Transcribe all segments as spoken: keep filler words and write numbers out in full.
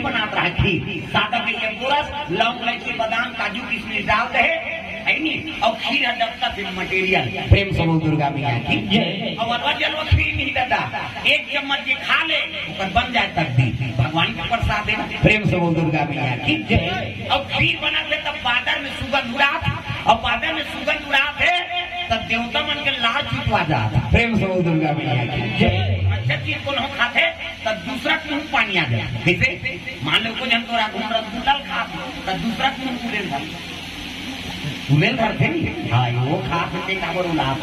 खीर बनाता है, खीर सादा भैया गोरस लौंग इलायची बादाम काजू किशमिश डालते हैं और खीर हदबता फिल्म मटेरियल प्रेम समूह दुर्गा में एक चम्मच के खा ले बन जाए तकदीर भगवान के प्रसाद है प्रेम समूह दुर्गा में और खीर बनाते तब बादर में सुगंध उड़ात और बादर में सुगंध उड़ात है तब देवता मन के लाल छुटवा जाता प्रेम समूह दुर्गा में अच्छा चीज को खाते तब दूसरा क्यों पानी आ गया जैसे मान लो कुछ तोरा घूम रसगुल्ला खा तब दूसरा क्यों पूरे मेल भरते हाँ वो खा सकते काबर उलाप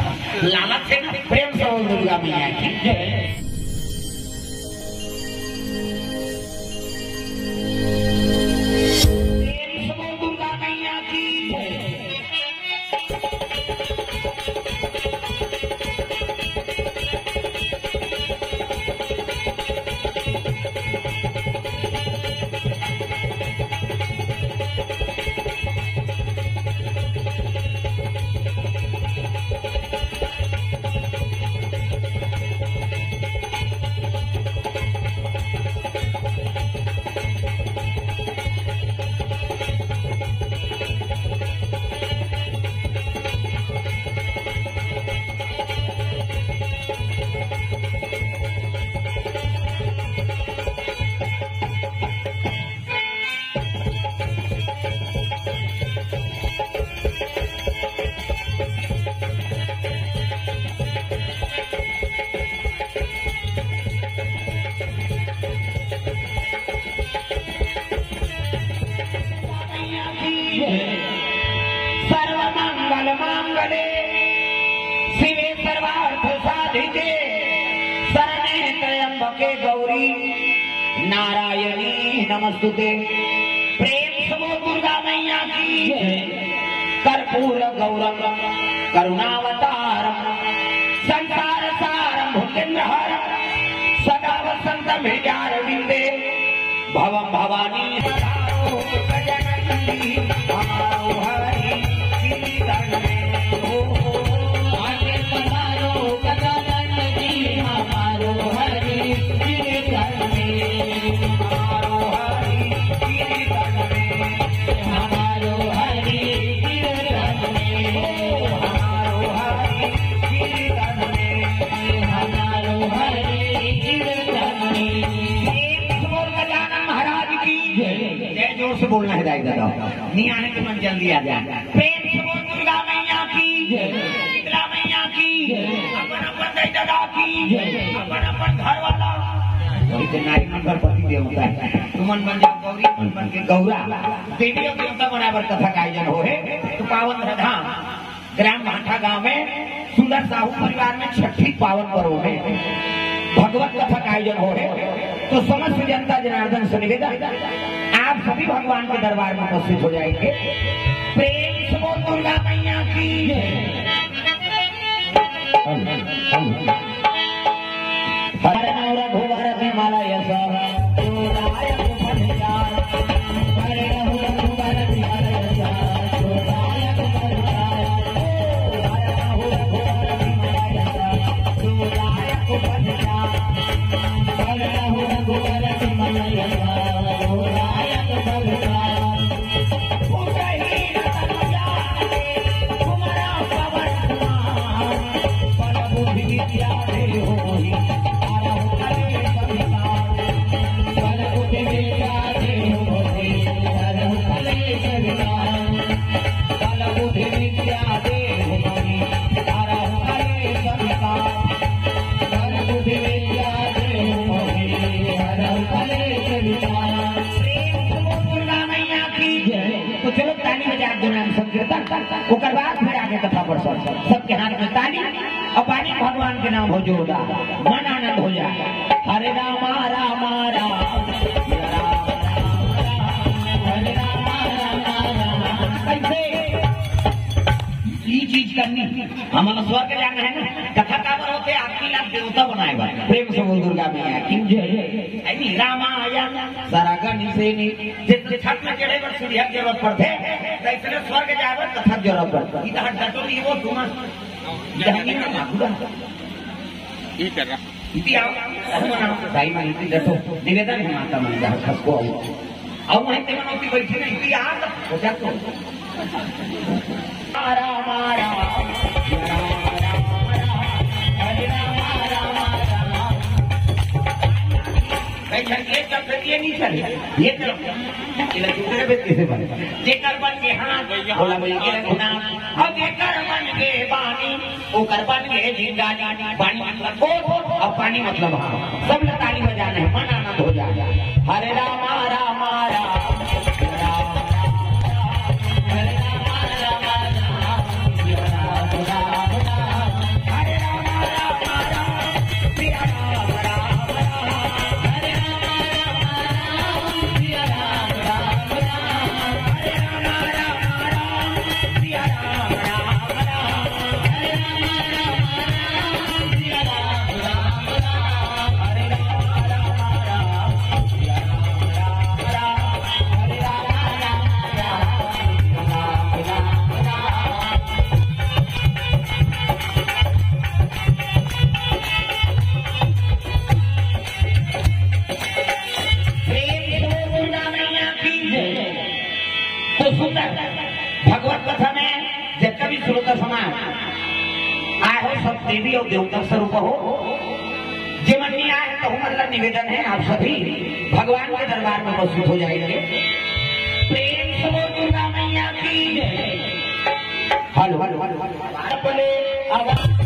लालच से ना प्रेम से वो दुर्गा मियाँ की। नारायणी नमस्तुते प्रेम समो दुर्गा मैया की कर्पूर गौरम करुणावतारम संसार सारम भूतेन्द्रहरम सदा वसंतम हृदयारविंदे भवम भवानी बोलना है दाई दादा नहीं आने के मन जल्दी आ जाए प्रेम समूह दुर्गा मैया की शीतला मैया की अपन अपन दाई दादा की अपन अपन घर वाला नारी नंबर पति देवता है तुमन बन जाओ गौरी मन बन के गौरा देवियों देवता बराबर कथा का आयोजन हो है तो पावन धाम ग्राम भाठा गाँव में सुंदर साहू परिवार में छठी पावन पर्व है भगवत कथा का आयोजन हो है तो समस्त जनता जनार्दन से निवेदन आप सभी भगवान के दरबार में उपस्थित हो जाएंगे। प्रेम समो दुर्गा मैया की सबके हाथ में ताली और पानी भगवान के नाम हो जोड़ा मन आनंद हो जाए हरे रामा रामा चीज करनी हमारा स्वर के जाना है ना कथा काबर होते आपकी लाभ देवता बनाएगा प्रेम से बोल दुर्गा मैया की जय रामायण सारा गणित से जिस छत में चढ़े पर सूर्य की जरूरत पड़ते तैसने स्वर के जाए कथा की जरूरत पड़ती इधर डटो नहीं वो तुम ये कर रहा इति आओ हमन आपको दाई माई इति डटो निवेदन है माता मन जा सबको आओ मैं ते मन उति बैठे नहीं इति आ हो जातो राम राम ये चक्कर ये नहीं चले ये चले दूसरे व्यक्ति से बने जेकर बन के हाथ बोला बोला के रखना अब जेकर बन के पानी वो कर बन के जिंदा जानी पानी मतलब बोल अब पानी मतलब हाँ सब लताली बजाने मन आनंद हो जाए हरे रामा रामा राम हरे रामा रामा राम देवी और देवता स्वरूप हो जीवन में आए तो हमारा निवेदन है आप सभी भगवान के दरबार में मौजूद हो जाएंगे प्रेम से दुर्गा मैया की हलो हलो हलो अपने आवाज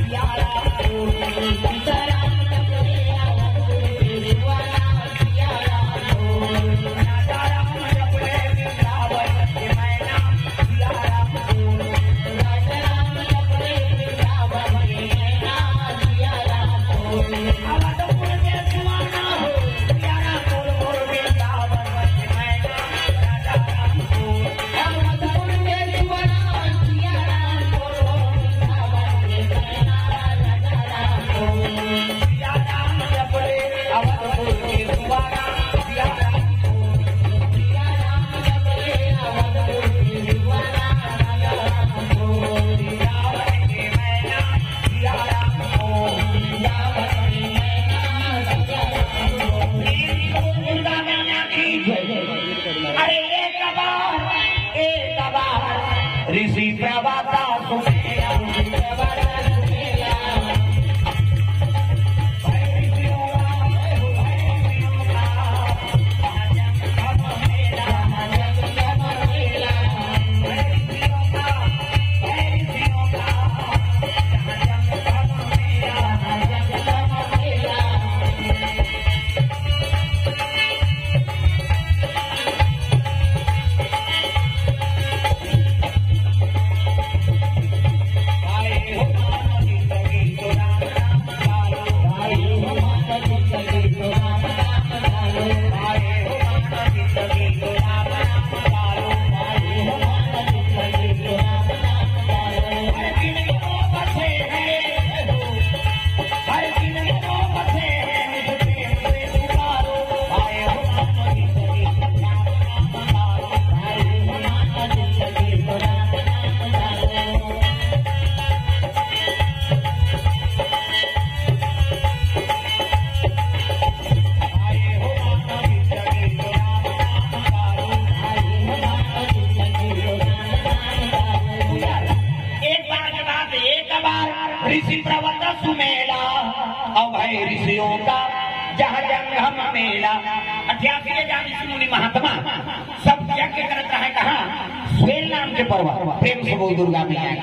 दुर्गा मैया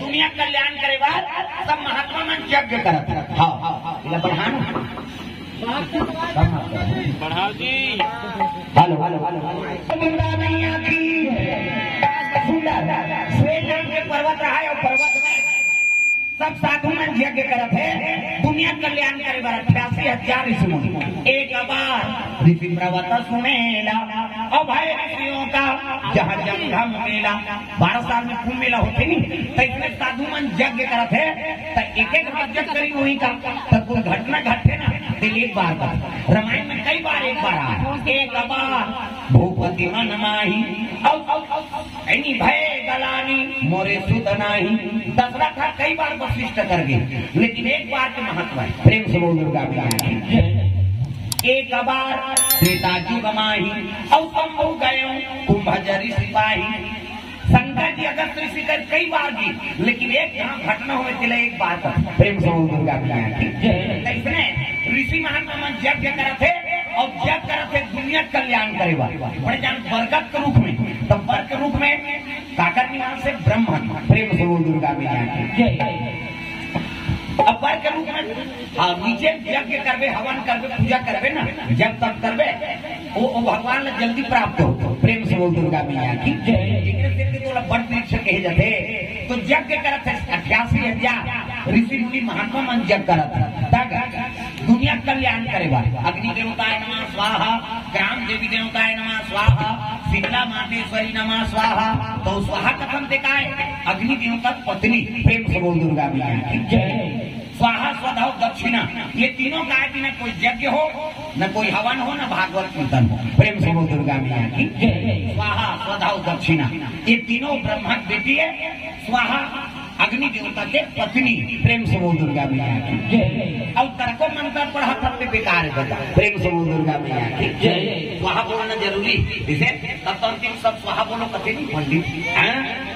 दुनिया कल्याण करे बाद सब महात्मा मन यज्ञ करत हां हां प्रधान बढ़ाओ जी हेलो हेलो दुर्गा मैया की सुंदर श्वेतांग के पर्वत रहा और पर्वत में सब साधु मन यज्ञ करत है दुनिया कल्याण करे बाद अठासी हज़ार ऋषि एक बार ऋषि पर्वत सुनेला अब भाई ऋषियों का जहाँ जंगम मेला बारह साल में कुंभ मेला होते नहीं तो इतने साधु मन यज्ञ करते हैं तो एक एक बार यज्ञ करी वही का तो कोई घटना घटे ना दिल एक बार का, रामायण में कई बार एक बार आया, एक बार भूपति मन माही एनी भय गलानी मोरे सुत नाही। दशरथ था कई बार वशिष्ठ कर गए, लेकिन एक बार के महत्व है, प्रेम से बोल दुर्गा बिहारी। एक बार सीताजी बमाही और तुम हो गये कुंभजरी सिपाही। शंकर जी अगस्त ऋषि कर कई बार दी, लेकिन एक यहाँ घटना हुए चले एक बार तक प्रेम से बोल दुर्गा बिहारी। इसने ऋषि महात्मा यज्ञ करा थे और जब करा थे दुनिया कल्याण करे बड़े जान बरकत के रूप में, तो बरकत के रूप में काकर निवास से ब्रह्मा प्रेम से बोल दुर्गा बिहारी। अब बार के रूप में और नीचे यज्ञ करबे, हवन करबे, पूजा करबे ना, जब तक करबे वो भगवान जल्दी प्राप्त हो, प्रेम से बोल दुर्गा मैया की जय। तोला बड़ परीक्षा कहे जाते, तो यज्ञ करत है अठासी हजार ऋषि मुनि महात्मा मन यज्ञ करत है दुनिया कल्याण करे वाले। अग्नि देवताय नमः स्वाहा, ग्राम देवी देवताय नमः स्वाहा, शीतला मातेश्वरी नमः स्वाहा। तो स्वाहा कथन देखाए अग्नि देवता पत्नी, प्रेम से बोल दुर्गा मैया की जय। स्वाहा स्वधा दक्षिणा, ये तीनों गाय बिना कोई यज्ञ हो, न कोई हवन हो, न भागवत कीर्तन हो, प्रेम से बोल दुर्गा मैया की जय। स्वाहा स्वधा दक्षिणा, ये तीनों ब्रह्मा की बेटी है, स्वाहा अग्नि देवता के पत्नी, प्रेम से बोल दुर्गा मैया की जय। और तर्को मंत्र पढ़ा सबसे बेकार बता, प्रेम से बोल दुर्गा मैया की जय। स्वाहा बोलना जरूरी, इसे तब तुम सब स्वाहा बोलो कथे नहीं पंडित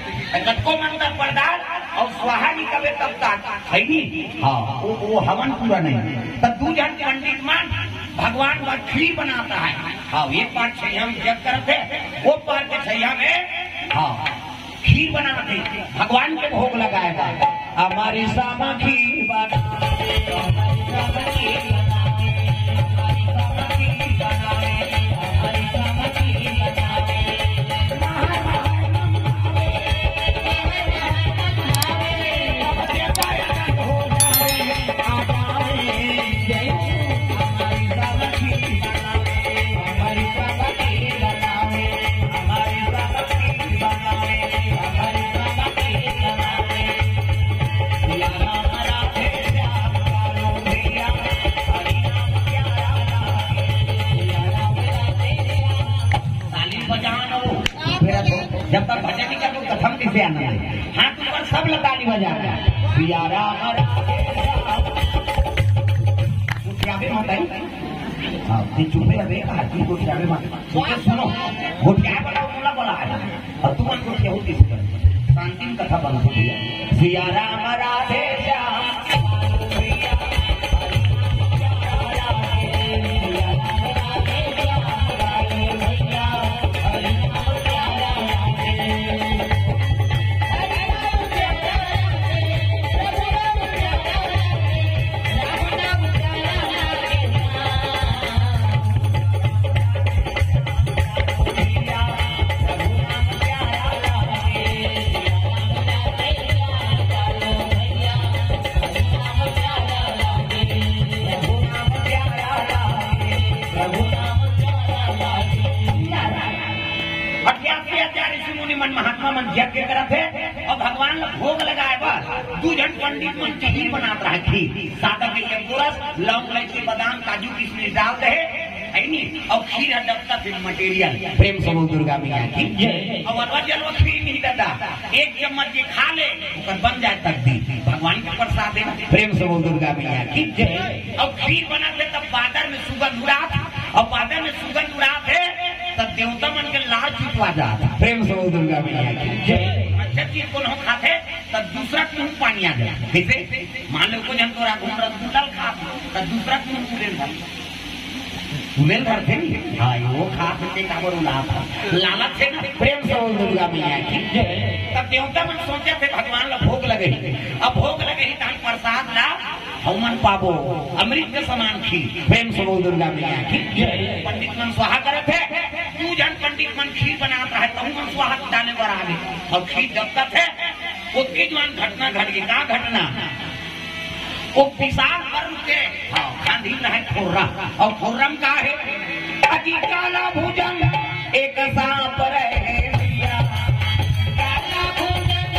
तको मंत्र प्रदान और स्वाहा नहीं कबे तब तक है नहीं। हाँ वो, वो हवन पूरा नहीं, तब दू जन पंडित मान भगवान का खीर बनाता है। हाँ ये पाठ छैया में जब करते, वो पाठ छैया में हाँ खीर बनाते भगवान के भोग लगाएगा। हमारी सामा खीर बना जब तक भजन नहीं करते तब हम किसे आना है। हाथ ऊपर सब लताली बजा रहा है पिया राम गुटियाबे माता ही। हाँ ये चुपे अबे कहाँ की गुटियाबे माता, तुम सुनो गुटिया बनाओ बोला बोला है और तुम उनको क्या होती है शांति कथा बना दिया पिया राम राधे मटेरियल, प्रेम से बोल दुर्गा मैया की जय। और अरवा जलवा खीर नहीं देता, एक चम्मच के खा ले बन जाए तक दी भगवान के प्रसाद है, प्रेम से बोल दुर्गा मैया की जय। और खीर बनाते तब बादर में सुगंध उड़ात, और बादर में सुगंध उड़ात है तब देवता मन के लाल छुटवा जाता, प्रेम से बोल दुर्गा मैया की जय। अच्छा चीज को हम खाते तब दूसरा मुंह पानी आ गया, जैसे मान लो को जन तोरा घूम रहा खा तब दूसरा मुंह मेल भरते नहीं। हाँ वो खा सकते काबर उलाप लालच से ना, प्रेम से बोल दुर्गा मैया की जय। तब देवता मन सोचे थे भगवान ला भोग लगे, अब भोग लगे तो हम प्रसाद ला हम मन पाबो अमृत के समान खी, प्रेम से बोल दुर्गा मैया की जय। पंडित मन स्वाहा करे थे, तू जन पंडित मन खीर बनाता है तू मन स्वाहा डाले पर आ गए और खीर दबता थे उसकी जवान घटना घट गई। क्या घटना? वो पिसाब कर के गांधी रहे खोर्रा और खोर्रम का है अति काला भुजंग एक सांप रहे काला भुजंग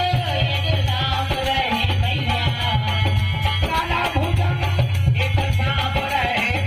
एक सांप रहे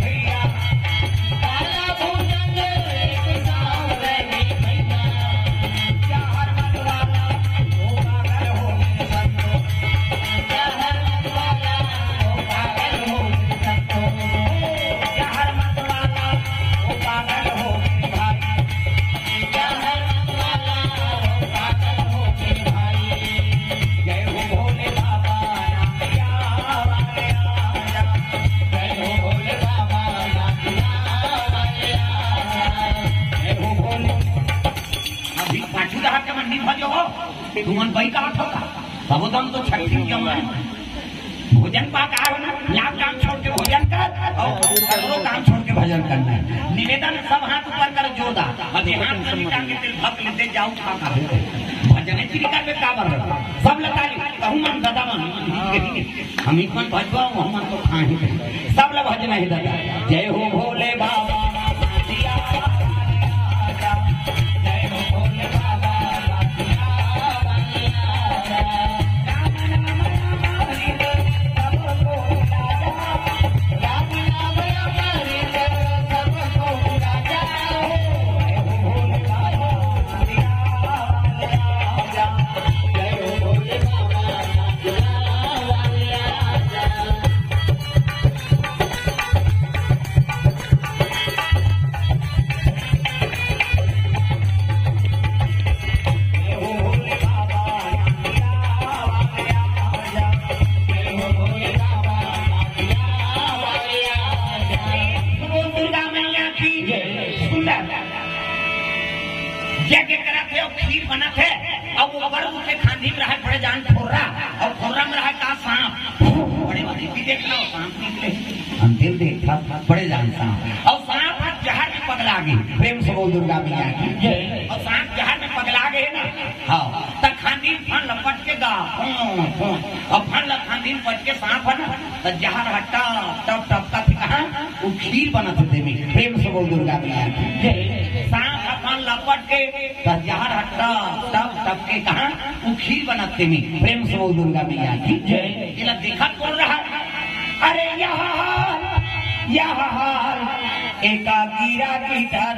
मढ़ी भजो तुमन बई का ठोका सबदम तो छठी के में भोजन पाक आवे ना लाभ काम छोड़ के भोजन कर और करो काम छोड़ के भजन करना है। निवेदन सब हाथ ऊपर कर जोदा अभी हाथ से निकाल के तिल भक्त लेते जाओ खाका भजन श्री कर में का बर सब लताली कहूं मन दादा मन हम इकन भजवा हम तो खा ही सब ल भजन है दादा। जय हो भोले बाबा बड़े जान सांप और सांप जहर में पगला गए प्रेम से बोल दुर्गा मिला और सांप जहर में पगला गए ना हाँ तक खांदी फन लपट के गा और फन ल खांदी पट के सांप है ना तो जहर हटा टप टप का कहा वो खीर बना देते में प्रेम से बोल दुर्गा मिला सांप फन लपट के तो जहर हटा टप टप के कहा वो खीर बनाते में प्रेम से बोल दुर्गा मिला इला देखा कौन रहा अरे यहाँ यहाँ एकाकी राखी था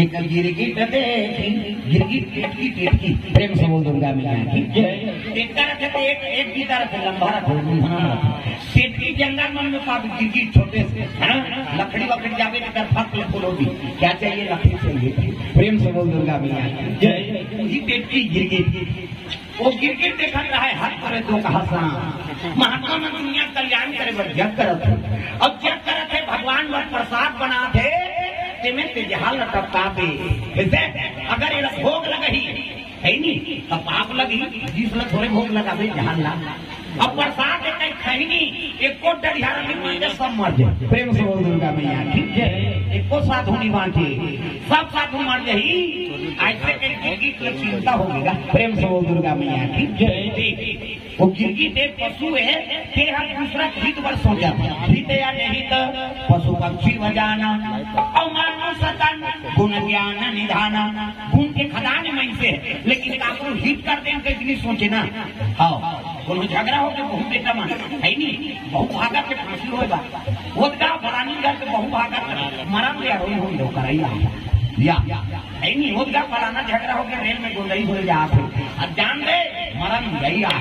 एक गिरगिट देखी गिरगिट टिटकी टिटकी प्रेम से बोल दुर्गा मिला एक तरफ से एक एक की तरफ से लंबा टिटकी जंगल मन में पाप गिरगिट छोटे से लकड़ी वकड़ी जावे की तरफ फल फूलोगी क्या चाहिए लकड़ी चाहिए प्रेम से बोल दुर्गा मिला टिटकी गिरगिट वो गिरगिट देखा रहा है हर तरह दो कहा महात्मा में दुनिया कल्याण करे पर जग करत और जग करत है भगवान वर प्रसाद बना थे में तेजहाल टपकाते अगर ये भोग लगही है नी तो पाप लगी जिसमें थोड़े भोग लगावे जहाल ला अब बरसात एक खैनी एको डढ़ियार में माने सब मर जाए प्रेम से बोल दुर्गा मैया ठीक है एको साधु नहीं बांधे सब साधु मर जाई ऐसे के की चिंता होगीगा प्रेम से बोल दुर्गा मैया ठीक है वो गिरगिट एक पशु है तेरा दूसरा खीत वर्ष हो जाता खीत या नहीं तो पशु पक्षी बजाना और मानव सतन गुण ज्ञान निधाना गुण के खदान में से लेकिन आपको हित कर दें तो इतनी सोचे ना हाँ कोनो झगड़ा हो के बहुत बेटा मान है नहीं बहुत भागा के फांसी होगा होगा बरानी घर के बहुत भागा मरम ले रोई हो लोग कराई या ऐ नहीं होगा फलाना झगड़ा हो के रेल में गोंदई हो जाते और जान दे मरम गई आ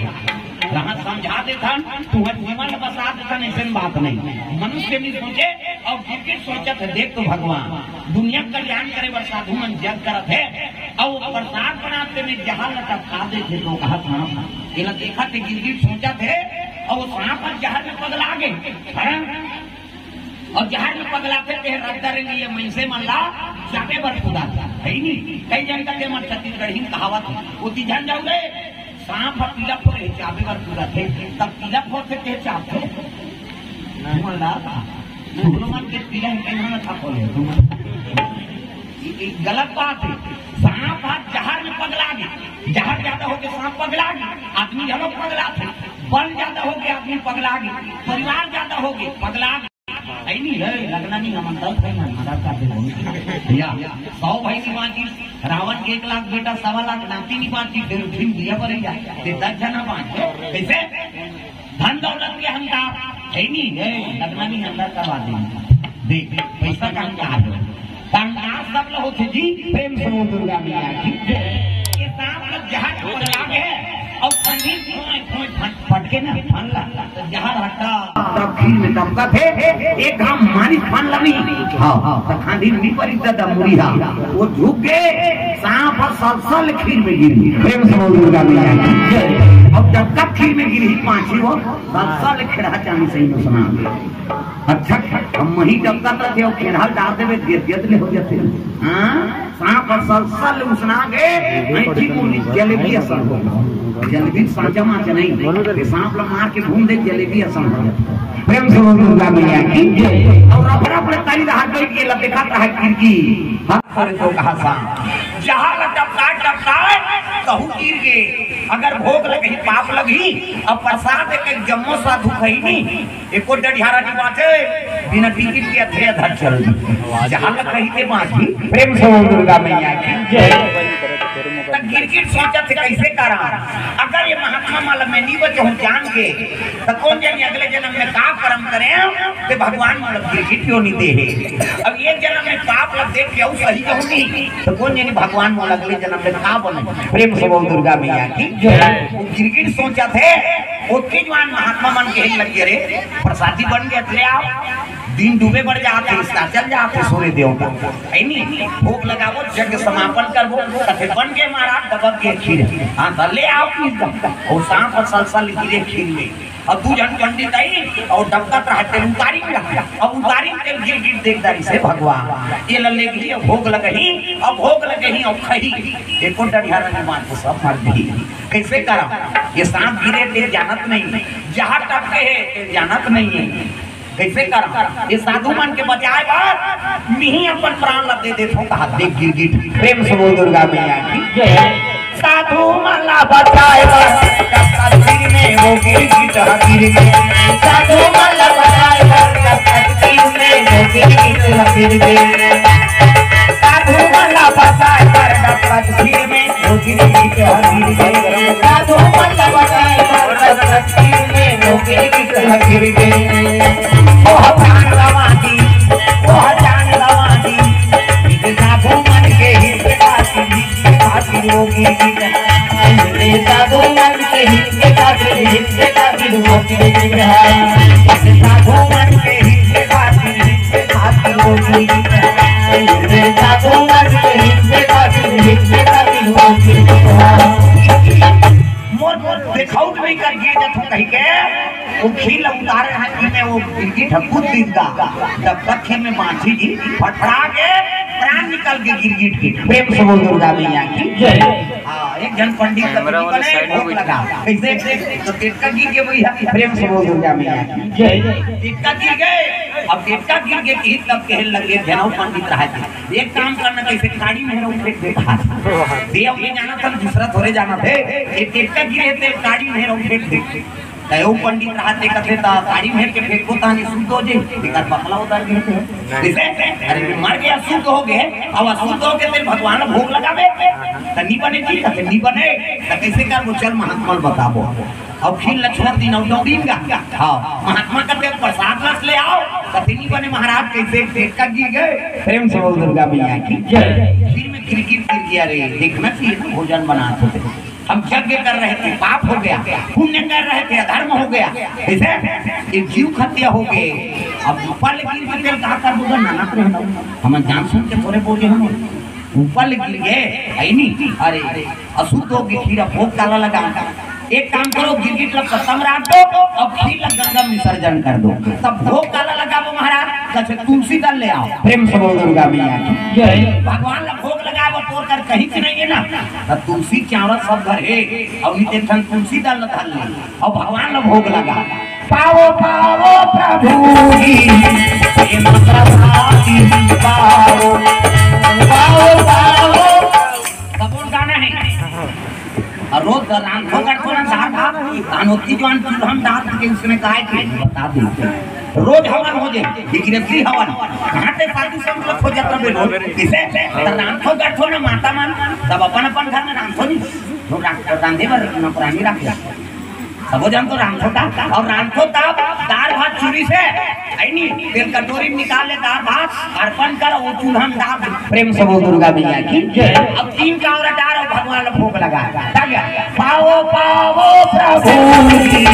जहाँ समझा देथन तुहर जीवन बसा देथन, ऐसे बात नहीं। मनुष्य नहीं सोचे और जिनके सोचत है देख तो भगवान दुनिया कल्याण करे बर साधु मन जग करत है और प्रसाद बनाते में जहाँ लटका देते तो कहा था देखा थे गिरगिट सोचत है और वहाँ पर जहाज में पगला गए और जहाज में पगला फिर रद्दा रही मैसे मन ला जाके बर खुदा है ही नहीं। कई जन का मन छत्तीसगढ़ी कहावत उसी जन जाऊ गए सांप और पीला फोड़े चापे पर पूरा थे तब पीला फोड़ के थे चापे मन के पीला था फोड़े गलत बात है। सांप हाथ जहाज में पगला गई, जहाज ज्यादा होके सांप पगला गई, आदमी जरूर पगला था, बल ज्यादा होके आदमी पगला गई, परिवार ज्यादा होके पगला गई लगना नहीं सौ भाई की बांची रावण के एक लाख बेटा सवा लाख नाती नहीं बांची फिर फिर दिया पड़ेगा दस जना बांचे ऐसे धन दौलत के हम का है नहीं है लगना नहीं अंदर का बात देख पैसा का हम का सब लोग होते जी प्रेम से दुर्गा जहाज लगा है और फटके ना फन ला जहाँ हटा तब खीर में दमका थे एक घाम मानिस फन लमी खांधी नहीं पड़ी दादा मुरीहा वो झुक गए सांप और सलसल खीर में गिरी प्रेम समझ दुर्गा मैया अब जब तक खीर में गिरी पांची हो सलसल खेड़ा चांदी सही में सुना अच्छा हम वही दमका थे और खेड़ा डाल देवे देते हो जाते सांप और सलसल उसना गए जलेबी असर होगा जलेबी साझा मार के नहीं सांप लोग मार के घूम दे जलेबी असम प्रेम से दुर्गा मैया की और अपना अपने ताली धार कर के लपेटा रहा खिड़की हाथ पर तो कहा सांप जहां लटपटा टपटा कहू गिर के अगर भोग लगी पाप लगी अब प्रसाद के जम्मो साधु खईनी एको डढ़ियारा नी बाटे बिना टिकट के अथे अधर चल जहां तक कही के बाकी प्रेम से दुर्गा मैया की जय। तब गिरगिट सोचा थे कैसे करा अगर ये महात्मा माला में नहीं बचो जान के तो कौन जानी अगले जन्म में का कर्म करें तो भगवान मतलब गिरगिट क्यों नहीं दे अब ये जन्म में पाप लग देख के सही कहूंगी तो कौन जानी भगवान मोल अगले जन्म में का बने प्रेम से बोल दुर्गा मैया की गिरगिट सोचा थे उतनी जवान महात्मा मन के लग गए रे प्रसादी बन गए थे आप दिन डूबे बढ़ जाते चल जाते सोने देवता भोग लगाओ जग समापन कर बन के महाराज दबक के खीर ले आओ और सांप और सलसल गिरे खीर में और दू जन पंडित आई और डबका रहते उतारी और उतारी गिर गिर देखदारी से भगवान ये ले गई भोग लगही और भोग लगही और खही एको डढ़िया मान को सब मर गई कैसे करा ये सांप गिरे थे जानत नहीं जहाँ टपके है जानत नहीं है कैसे कर ये साधु मन के बचाए बात नहीं अपन प्राण लग दे देखो कहा देख गिरगिट प्रेम से बोल दुर्गा मैया की साधु मन ला बचाए बस तस्वीर में वो गिरगिट हकीर में साधु मन ला बचाए बस तस्वीर में वो गिरगिट हकीर में साधु मन ला बचाए बस तस्वीर में वो गिरगिट हकीर में साधु मन ला बचाए बस तस्वीर में वो गिरगिट हकीर में में माछी जी फटफड़ा के प्राण निकल के गिरगिट के प्रेम से बोल दुर्गा मैया की जय। एक जन पंडित कैमरा वाले साइड में लगा कैसे तो टिटका गिर के भैया प्रेम से बोल दुर्गा मैया की जय। टिटका गिर गए अब टिटका गिर के की तब कह लगे जनौ पंडित रहा थे एक काम करना कैसे काड़ी में उठे देखा देव के जाना था दूसरा थोड़े जाना थे ये टिटका गिरे थे काड़ी में उठे देख तयो पंडित रहते कथे ता गाड़ी में के फेंको तानी सुतो जे बेकार पखला उतार के जैसे अरे मर गया सुत हो गए अब असुत हो के फिर भगवान भोग लगावे तनी बने की कथे नी बने त कैसे कर वो चल महात्मा बताबो अब फिर लक्ष्मण दिन औ दिन का हां महात्मा कथे प्रसाद रस ले आओ कथे नी बने महाराज कैसे पेट का गिर गए प्रेम से बोल दुर्गा मैया की जय। फिर में गिर गिर गिर गया रे देखना चाहिए भोजन बना सकते हम यज्ञ कर रहे थे, पाप हो गया, पुण्य कर रहे थे, धर्म हो गया, इसे जीव हत्या हो गए। अब ऊपर गिर के दाता बोला नाना तो हम जान सुन के थोड़े बोले हम ऊपर गिर गए है नहीं। अरे अशुद्ध हो गए, खीरा भोग काला लगा। एक काम करो, गिरगिट लग पत्ता राख दो और फिर गंगा विसर्जन कर दो, तब भोग काला लगा। वो महाराज तुलसी दल ले आओ, प्रेम से बोल दुर्गा मैया भगवान का भोग लगा। वो तोड़ कर कहीं से नहीं है ना, तुलसी चावल सब भर है और तुलसी दल धल ले और भगवान का भोग लगा। पाओ पाओ प्रभु की प्रेम प्रभाती, पाओ पाओ पाओ सबोन गाना है। और रोज रात को कट को ना साथ कानोती जवान दुल्हन दांत के उसमें गाय थे बता दो। रोज हवन हो जाए गिरफ्ती हवन घाटे साधु संत लोग हो जाता बे रोज किसे रात को कट को ना माता मान सब अपन अपन घर में राम थोड़ी तो रात को राम देवर ना प्राणी रख सब जान तो राम छोटा। और राम छोटा दाल भात चूरी से आईनी तेल कटोरी निकाल ले, दाल भात अर्पण कर वो चूल्हन दाल प्रेम से बोल दुर्गा मैया की जय। अब तीन का और डार और भगवान का भोग लगा गया। पाओ पाओ प्रभु की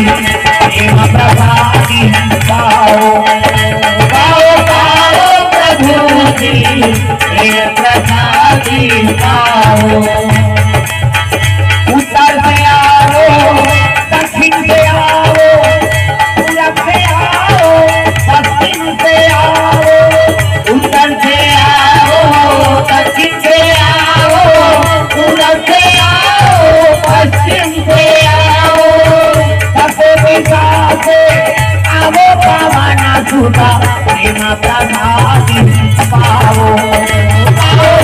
प्रेम प्रभाती, पाओ पाओ पाओ प्रभु की प्रेम प्रभाती, पाओ उतर से आओ से आओ, पूरब से आओ, पश्चिम से आओ, उत्तर से आओ, दक्षिण से आओ, पूरब से आओ, पश्चिम से आओ, सबो दिशा से आओ। पावना सुधा प्रेम प्रभाती, पाओ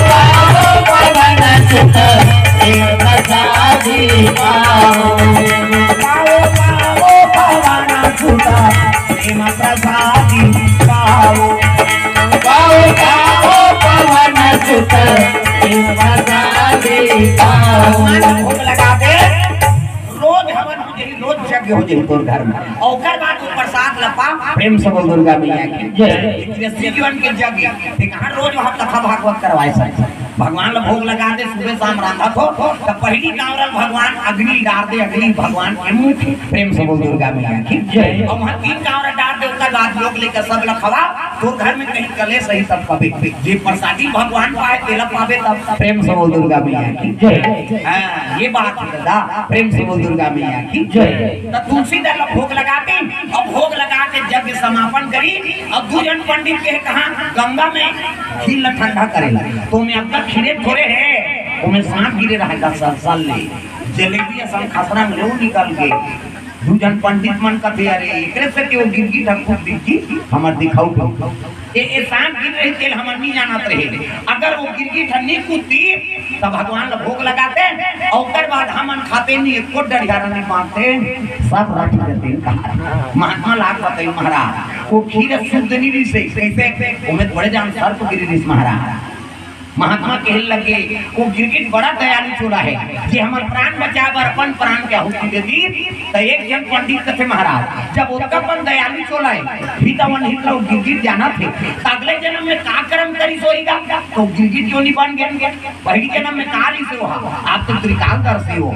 पाओ पाओ पावना सुधा प्रेम प्रभाती, पाओ प्रेम प्रभाती, पाओ पाओ पाओ पवन सुत प्रेम प्रभाती, पाओ भोग लगा के। रोज हवन हो जेही, रोज यज्ञ हो जेही तोर घर में, और ओकर बाद ऊपर साथ लपा प्रेम से बोल दुर्गा मैया की जय। जीवन के यज्ञ देखा रोज वहां कथा भागवत करवाए सर भगवान भोग लगा दे। सुबह शाम राधा को तो पहली कावरल भगवान अग्नि डाल दे, अग्नि भगवान के मुख प्रेम से बोल दुर्गा मैया की जय। और वहां तीन कावरल डाल दे, उसका बाद लोग लेकर सब लखवा तो घर में कहीं कले सही सब कभी जी प्रसादी भगवान पाए तेल पावे तब प्रेम से बोल दुर्गा मैया की जय। हां ये बात है दादा, प्रेम से बोल दुर्गा मैया की जय। तो तुलसी दल भोग लगाते और भोग लगा के यज्ञ समापन करी। अब दूजन पंडित के कहा गंगा में खील ठंडा करेला, तो मैं अब खिरे थोड़े है तुम्हें सांप गिरे रहेगा साल साल ले जलेबी असन खसरा में लोग निकल गए। दूजन पंडित मन का दिया रे एकरे से के वो गिरगी ढकू दिखी हमर दिखाऊ दिखाऊ ए ए सांप गिर रही तेल हमर नहीं जानत रहे। अगर वो गिरगी ठन्नी कूदती तब भगवान ला भोग लगाते और ओकर बाद हमन खाते नहीं एको डढ़ियारा नहीं मानते सब रख देते। महात्मा लाख बताई महाराज वो खीर शुद्ध नहीं रही से कैसे उम्मीद बड़े जान सर को गिरी रिस महाराज महात्मा कहल लगे वो गिरगिट बड़ा दयालु चोला है कि हमारे प्राण बचाव अपन प्राण के आहुति दे दी। तो एक जन पंडित कथे महाराज जब ओतकपन दयालु चोला है हितवन हितलो गिरगिट जाना थे अगले जन्म में का कर्म करी सोईगा तो गिरगिट क्यों नहीं बन गया। पहली जन्म में काली से हो आप तो त्रिकालदर्शी हो,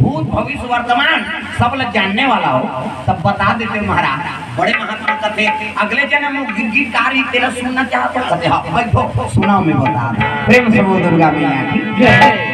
भूत भविष्य वर्तमान सब ल जानने वाला हो, तब बता देते महाराज। बड़े महात्मा कथे अगले जन्म में गिरगिट कारी तेरा सुनना चाहत कथे भाई सुनाओ मैं बता प्रेम से बोल दुर्गा मैया की जय।